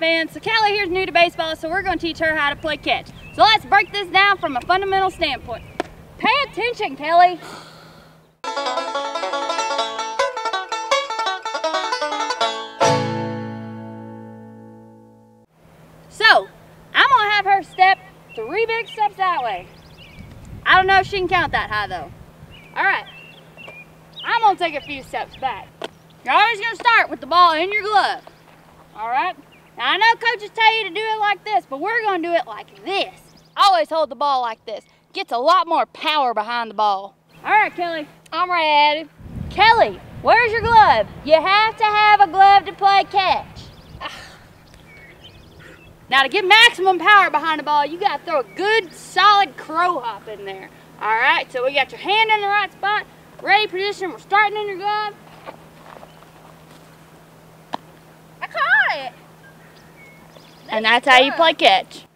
right, fans, so Callie here's new to baseball, so we're going to teach her how to play catch. So let's break this down from a fundamental standpoint. Pay attention, Callie. So, I'm going to have her step 3 big steps that way. I don't know if she can count that high, though. All right, I'm going to take a few steps back. You're always going to start with the ball in your glove. All right, now I know coaches tell you to do it like this, but we're gonna do it like this. Always hold the ball like this. Gets a lot more power behind the ball. All right, Kelly, I'm ready. Kelly, where's your glove? You have to have a glove to play catch. Now to get maximum power behind the ball, you gotta throw a good solid crow hop in there. All right, so we got your hand in the right spot, ready position, we're starting in your glove. And that's how you play catch.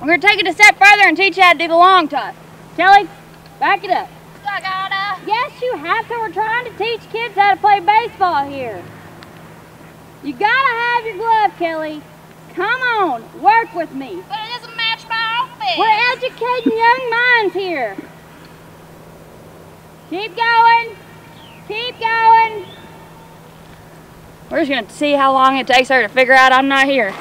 We're going to take it a step further and teach you how to do the long toss. Kelly, back it up. I gotta. Yes, you have to. We're trying to teach kids how to play baseball here. You got to have your glove, Kelly. Come on, work with me. But it doesn't match my outfit. We're educating young minds here. Keep going. Keep going. We're just going to see how long it takes her to figure out I'm not here.